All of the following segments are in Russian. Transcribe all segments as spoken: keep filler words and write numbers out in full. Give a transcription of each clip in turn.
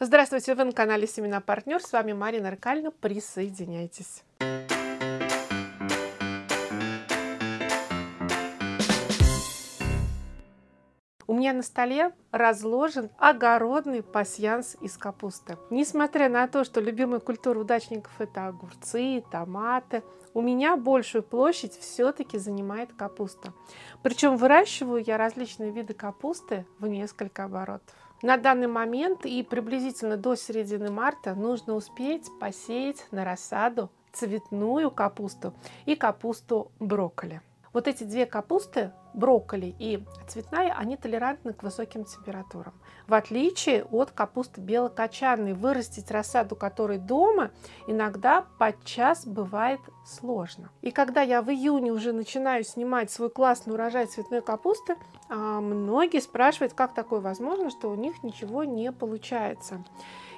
Здравствуйте, вы на канале Семена Партнер, с вами Марина Рыкалина, присоединяйтесь. У меня на столе разложен огородный пасьянс из капусты. Несмотря на то, что любимая культура удачников это огурцы, томаты, у меня большую площадь все-таки занимает капуста. Причем выращиваю я различные виды капусты в несколько оборотов. На данный момент и приблизительно до середины марта нужно успеть посеять на рассаду цветную капусту и капусту брокколи. Вот эти две капусты, брокколи и цветная, они толерантны к высоким температурам. В отличие от капусты белокочанной, вырастить рассаду которой дома иногда подчас бывает сложно. И когда я в июне уже начинаю снимать свой классный урожай цветной капусты, многие спрашивают, как такое возможно, что у них ничего не получается.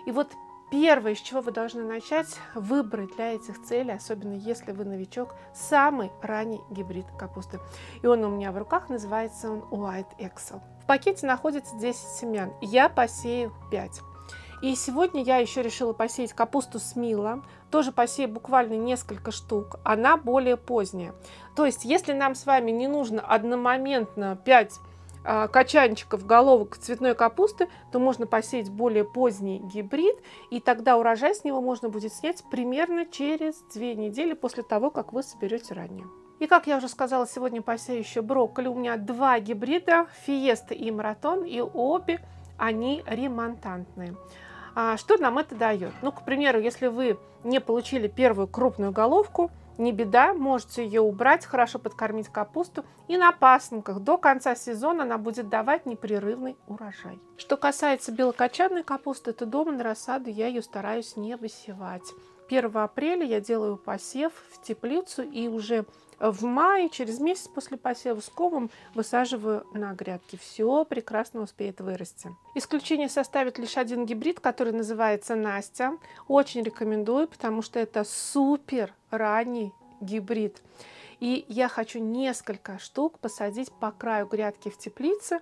И вот первое, с чего вы должны начать, выбрать для этих целей, особенно если вы новичок, самый ранний гибрид капусты. И он у меня в руках, называется он White Excel. В пакете находится десять семян, я посею пять. И сегодня я еще решила посеять капусту Смила, тоже посею буквально несколько штук, она более поздняя. То есть, если нам с вами не нужно одномоментно пять качанчиков, головок цветной капусты, то можно посеять более поздний гибрид, и тогда урожай с него можно будет снять примерно через две недели после того, как вы соберете ранее. И как я уже сказала, сегодня посею еще брокколи. У меня два гибрида, Фиеста и Маратон, и обе они ремонтантные. А что нам это дает? Ну, к примеру, если вы не получили первую крупную головку, не беда, можете ее убрать, хорошо подкормить капусту, и на пасынках до конца сезона она будет давать непрерывный урожай. Что касается белокочанной капусты, то дома на рассаду я ее стараюсь не высевать. первого апреля я делаю посев в теплицу и уже в мае, через месяц после посева с комом, высаживаю на грядки. Все прекрасно успеет вырасти. Исключение составит лишь один гибрид, который называется Настя. Очень рекомендую, потому что это супер ранний гибрид. И я хочу несколько штук посадить по краю грядки в теплице,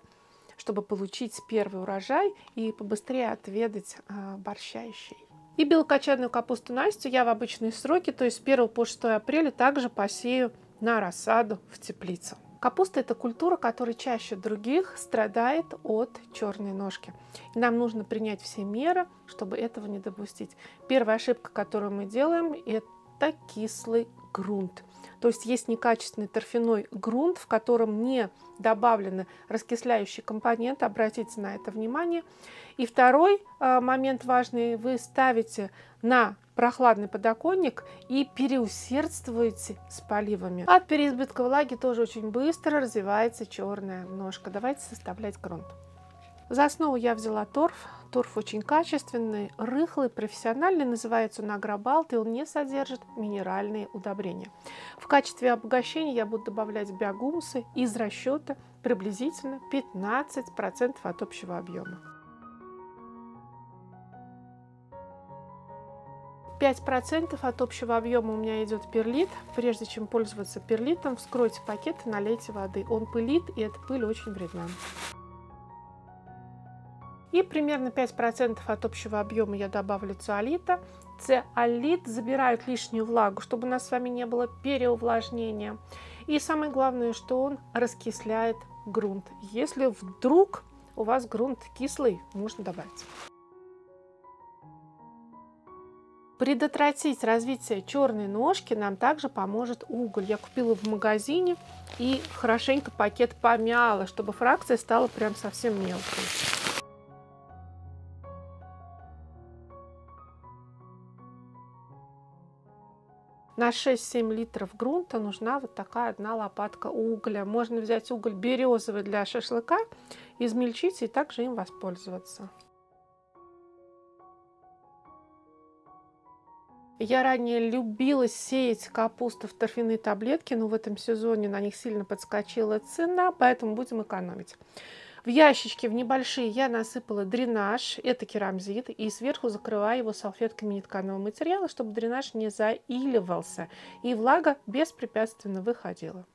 чтобы получить первый урожай и побыстрее отведать борща и щей. И белокочанную капусту Настю я в обычные сроки, то есть с первого по шестое апреля, также посею на рассаду в теплицу. Капуста – это культура, которая чаще других страдает от черной ножки. И нам нужно принять все меры, чтобы этого не допустить. Первая ошибка, которую мы делаем, это кислый грунт. То есть есть некачественный торфяной грунт, в котором не добавлены раскисляющие компоненты. Обратите на это внимание. И второй момент важный. Вы ставите на прохладный подоконник и переусердствуете с поливами. От переизбытка влаги тоже очень быстро развивается черная ножка. Давайте составлять грунт. За основу я взяла торф. Торф очень качественный, рыхлый, профессиональный. Называется он Агробалт, и он не содержит минеральные удобрения. В качестве обогащения я буду добавлять биогумусы из расчета приблизительно пятнадцать процентов от общего объема. пять процентов от общего объема у меня идет перлит. Прежде чем пользоваться перлитом, вскройте пакет и налейте воды. Он пылит, и эта пыль очень вредна. И примерно пять процентов от общего объема я добавлю циолита. Циолит забирает лишнюю влагу, чтобы у нас с вами не было переувлажнения. И самое главное, что он раскисляет грунт. Если вдруг у вас грунт кислый, можно добавить. Предотвратить развитие черной ножки нам также поможет уголь. Я купила в магазине и хорошенько пакет помяла, чтобы фракция стала прям совсем мелкой. На шесть-семь литров грунта нужна вот такая одна лопатка угля. Можно взять уголь березовый для шашлыка, измельчить и также им воспользоваться. Я ранее любила сеять капусту в торфяные таблетки, но в этом сезоне на них сильно подскочила цена, поэтому будем экономить. В ящички, в небольшие, я насыпала дренаж, это керамзит, и сверху закрываю его салфетками нетканого материала, чтобы дренаж не заиливался, и влага беспрепятственно выходила.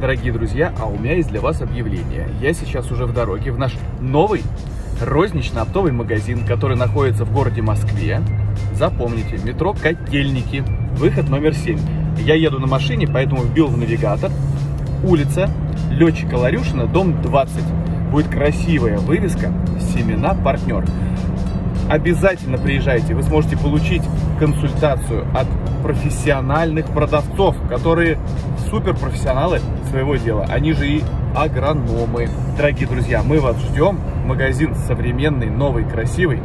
Дорогие друзья, а у меня есть для вас объявление. Я сейчас уже в дороге в наш новый рознично-оптовый магазин, который находится в городе Москве. Запомните, метро Котельники, выход номер семь. Я еду на машине, поэтому вбил в навигатор. Улица Летчика Ларюшина, дом двадцать. Будет красивая вывеска «Семена Партнер». Обязательно приезжайте, вы сможете получить консультацию от профессиональных продавцов, которые суперпрофессионалы своего дела. Они же и агрономы. Дорогие друзья, мы вас ждем. Магазин современный, новый, красивый.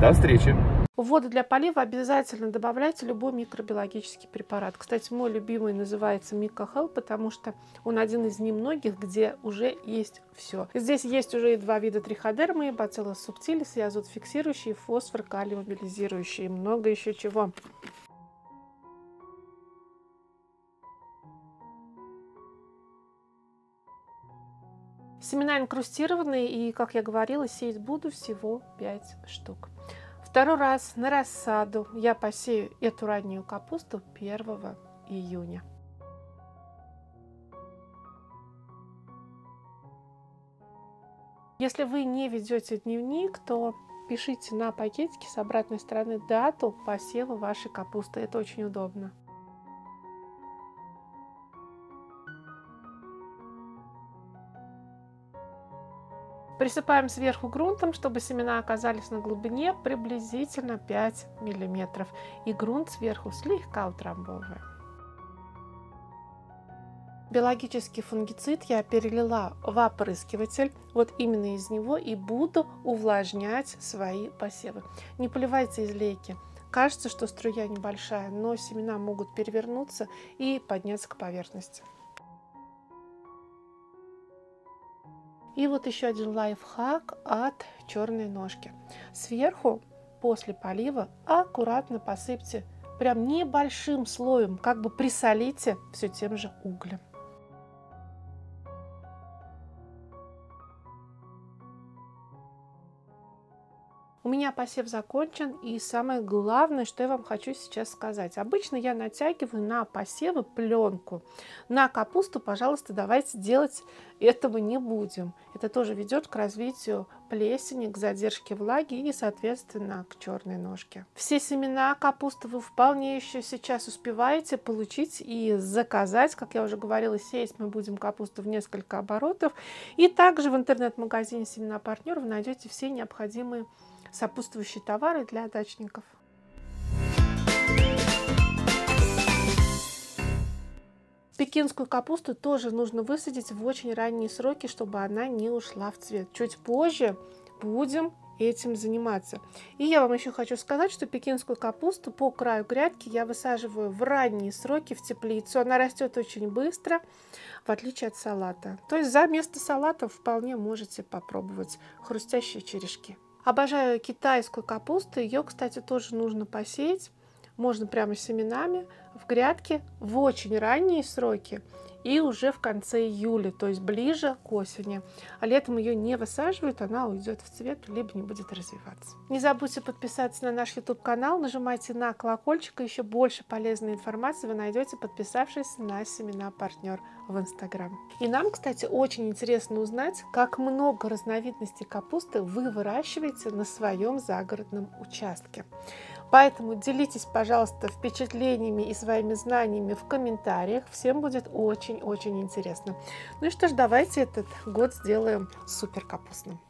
До встречи! В воду для полива обязательно добавляйте любой микробиологический препарат. Кстати, мой любимый называется МикоХел, потому что он один из немногих, где уже есть все. Здесь есть уже и два вида триходермы, бациллус субтилис, и азот фиксирующий, и фосфор калий мобилизирующий, и много еще чего. Семена инкрустированные, и, как я говорила, сеять буду всего пять штук. Второй раз на рассаду я посею эту раннюю капусту первого июня. Если вы не ведете дневник, то пишите на пакетике с обратной стороны дату посева вашей капусты. Это очень удобно. Присыпаем сверху грунтом, чтобы семена оказались на глубине приблизительно пять миллиметров, и грунт сверху слегка утрамбовываем. Биологический фунгицид я перелила в опрыскиватель, вот именно из него и буду увлажнять свои посевы. Не поливайте из лейки. Кажется, что струя небольшая, но семена могут перевернуться и подняться к поверхности. И вот еще один лайфхак от черной ножки. Сверху, после полива, аккуратно посыпьте прям небольшим слоем, как бы присолите все тем же углем. У меня посев закончен, и самое главное, что я вам хочу сейчас сказать. Обычно я натягиваю на посевы пленку. На капусту, пожалуйста, давайте делать этого не будем. Это тоже ведет к развитию плесени, к задержке влаги и, соответственно, к черной ножке. Все семена капусты вы вполне еще сейчас успеваете получить и заказать. Как я уже говорила, сеять мы будем капусту в несколько оборотов. И также в интернет-магазине «Семена Партнер» вы найдете все необходимые сопутствующие товары для дачников. Пекинскую капусту тоже нужно высадить в очень ранние сроки, чтобы она не ушла в цвет. Чуть позже будем этим заниматься. И я вам еще хочу сказать, что пекинскую капусту по краю грядки я высаживаю в ранние сроки в теплицу. Она растет очень быстро, в отличие от салата. То есть за место салата вполне можете попробовать хрустящие черешки. Обожаю китайскую капусту, ее, кстати, тоже нужно посеять, можно прямо семенами, в грядке в очень ранние сроки и уже в конце июля, то есть ближе к осени. А летом ее не высаживают, она уйдет в цвет, либо не будет развиваться. Не забудьте подписаться на наш ютуб-канал, нажимайте на колокольчик, и еще больше полезной информации вы найдете, подписавшись на «Семена Партнер» в Инстаграм. И нам, кстати, очень интересно узнать, как много разновидностей капусты вы выращиваете на своем загородном участке. Поэтому делитесь, пожалуйста, впечатлениями и своими знаниями в комментариях. Всем будет очень-очень интересно. Ну и что ж, давайте этот год сделаем супер капустным.